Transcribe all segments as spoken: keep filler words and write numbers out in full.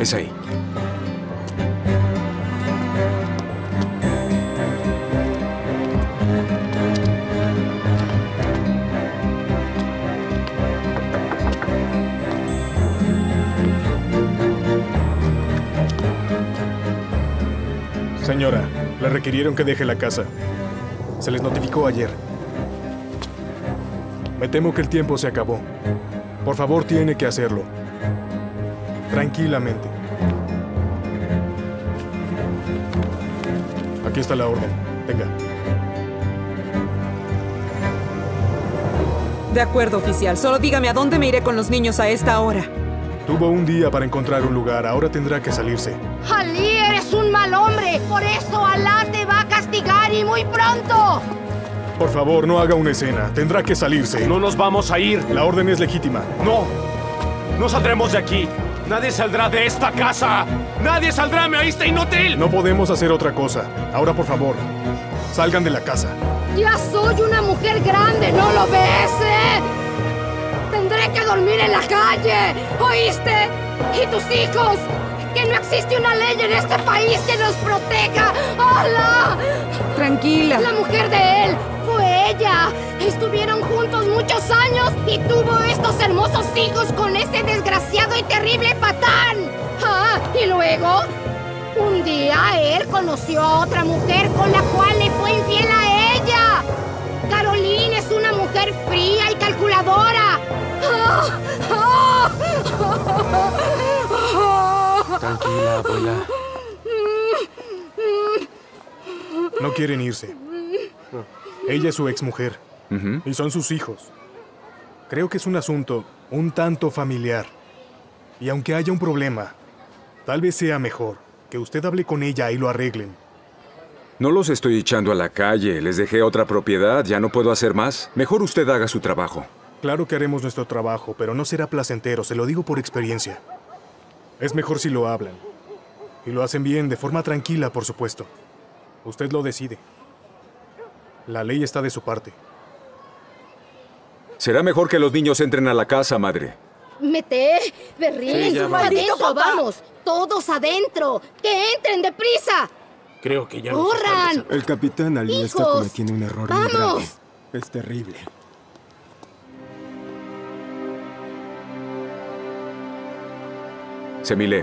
Es ahí. Señora, le requirieron que deje la casa. Se les notificó ayer. Me temo que el tiempo se acabó. Por favor, tiene que hacerlo. Tranquilamente. Aquí está la orden. Venga. De acuerdo, oficial. Solo dígame a dónde me iré con los niños a esta hora. Tuvo un día para encontrar un lugar. Ahora tendrá que salirse. ¡Jalí, eres un mal hombre! ¡Por eso Alá te va a castigar y muy pronto! Por favor, no haga una escena. Tendrá que salirse. No nos vamos a ir. La orden es legítima. No. No saldremos de aquí. Nadie saldrá de esta casa. Nadie saldrá, ¿me oíste, inútil? No podemos hacer otra cosa. Ahora, por favor, salgan de la casa. Ya soy una mujer grande, ¿no lo ves, eh? Tendré que dormir en la calle, ¿oíste? Y tus hijos. Que no existe una ley en este país que nos proteja. ¡Hola! Tranquila. La mujer de él fue ella. Estuvieron juntos muchos años y tuvo estos hermosos hijos con ese desgraciado y terrible patán. Ah, y luego, un día él conoció a otra mujer con la cual le fue infiel a ella. Caroline es una mujer fría y calculadora. Oh, oh, oh, oh, oh. Tranquila, abuela. No quieren irse. No. Ella es su exmujer. Uh-huh. Y son sus hijos. Creo que es un asunto un tanto familiar. Y aunque haya un problema, tal vez sea mejor que usted hable con ella y lo arreglen. No los estoy echando a la calle. Les dejé otra propiedad. Ya no puedo hacer más. Mejor usted haga su trabajo. Claro que haremos nuestro trabajo, pero no será placentero. Se lo digo por experiencia. Es mejor si lo hablan. Y lo hacen bien, de forma tranquila, por supuesto. Usted lo decide. La ley está de su parte. Será mejor que los niños entren a la casa, madre. Mete, Berrín, sí, maldito, vamos. Todos adentro. ¡Que entren deprisa! Creo que ya no. ¡Corran! El capitán Ali está cometiendo un error muy grave. Es terrible. Cemile,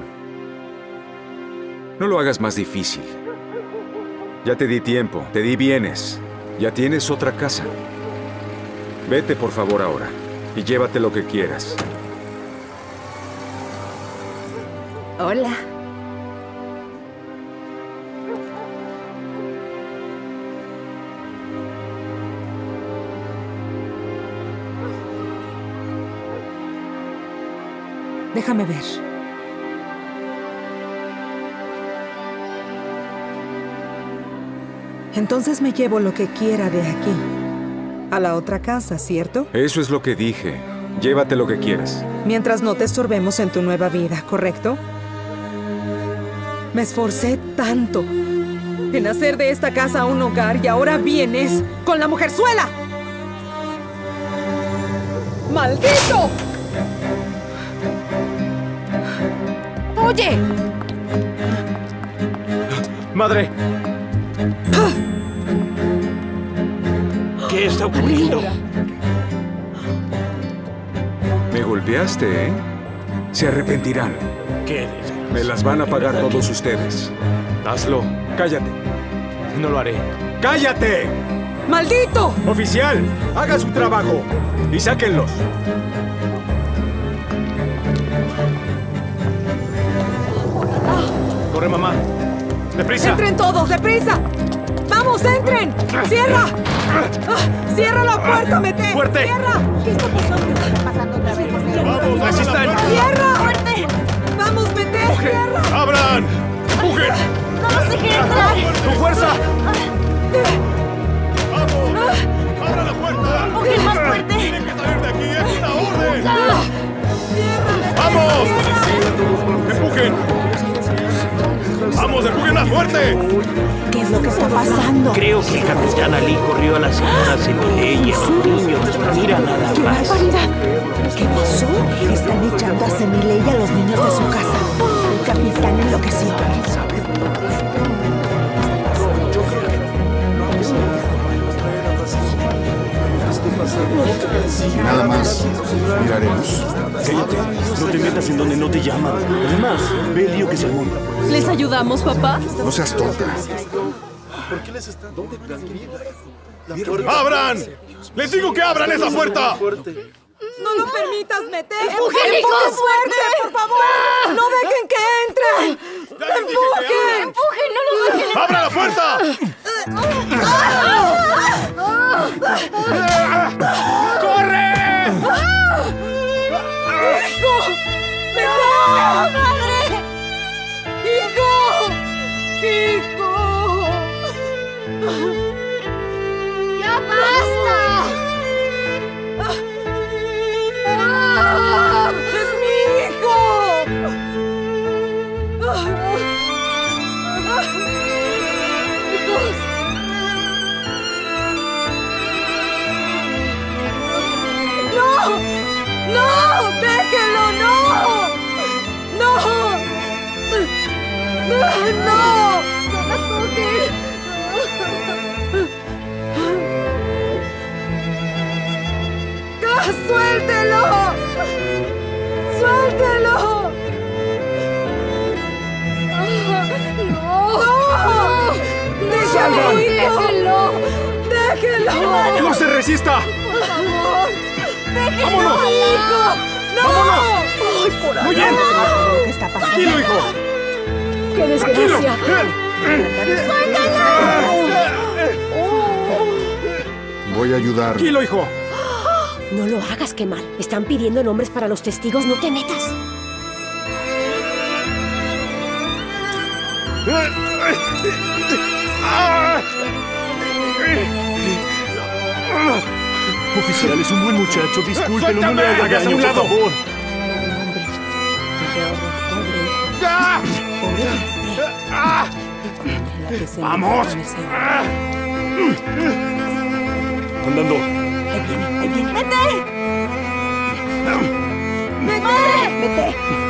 no lo hagas más difícil. Ya te di tiempo, te di bienes. Ya tienes otra casa. Vete, por favor, ahora. Y llévate lo que quieras. Hola. Déjame ver. Entonces me llevo lo que quiera de aquí, a la otra casa, ¿cierto? Eso es lo que dije. Llévate lo que quieras. Mientras no te estorbemos en tu nueva vida, ¿correcto? Me esforcé tanto en hacer de esta casa un hogar y ahora vienes con la mujerzuela. ¡Maldito! ¡Oye! ¡Madre! ¿Qué está ocurriendo? Me golpeaste, ¿eh? Se arrepentirán. ¿Qué? Me las van a pagar todos ustedes. Hazlo. Cállate. No lo haré. ¡Cállate! ¡Maldito! Oficial, haga su trabajo y sáquenlos. Corre, mamá. ¡Deprisa! ¡Entren todos! ¡Deprisa! ¡Vamos, entren! ¡Cierra! ¡Cierra la puerta, Mete! ¡Fuerte! ¡Cierra! ¿Qué está pasando? ¿Qué está pasando? ¡Vamos, resistan! ¡Cierra! ¡Fuerte! ¡Vamos, Mete! ¡Cierra! ¡Abran! ¡Mujer! ¡No los dejen entrar! ¡Con fuerza! ¡Vamos! ¡Abra la puerta! ¡Mujer, más fuerte! ¡Tienen que salir de aquí! ¡Es una orden! ¡Cierra! ¡Vamos! ¡Empujen! ¡Vamos, empujen más fuerte! ¿Qué es lo que está pasando? Creo que el capitán Ali corrió a la señora Cemile y a los niños. Mira nada. barbaridad! ¿Qué pasó? Están echando a Cemile y a los niños de su casa. El capitán enloqueció. Nada más miraremos. Cállate, no te metas en donde no te llaman. Además, ve el lío que se monta. ¿Les ayudamos, papá? No seas tonta. ¿Por qué les están...? ¿Dónde están? ¡Abran! ¡Les digo que abran esa puerta! ¡No lo permitas, Mete! ¡Empujen fuerte, por favor! ¡Ah! ¡No dejen que entren! ¡Empujen! ¡Empujen! ¡No los dejen! ¡Abra la puerta! ¡Corre! ¡Hijo! ¡Mete! ¡Madre! ¡Hijo! ¡Hijo! ¡Ya basta! ¡Ah! ¡Es mi hijo! ¡Hijos! ¡No! ¡No! ¡Déjelo! ¡No! ¡No! ¡No! ¡No! ¡No la toques! ¡Suéltelo! ¡Suéltelo! ¡No! ¡No! ¡Déjalo! ¡Déjelo! ¡Déjelo! ¡No se resista! ¡Por favor! ¡Déjenlo, ¡Vámonos! Hijo! ¡No! ¡Vámonos! ¡Ay, por ahí! ¡Muy bien! No. ¿Qué está pasando? ¡Tranquilo, hijo! ¡Qué desgracia! ¡Suéltalo! Voy a ayudar. ¡Tranquilo, hijo! No lo hagas, qué mal. Están pidiendo nombres para los testigos. ¡No te metas! Oficial, es un buen muchacho, discúlpelo, no le haga daño, por favor. ¡Vamos! Andando. Ahí viene, ahí viene. ¡Mete! ¡Mete! ¡Mete!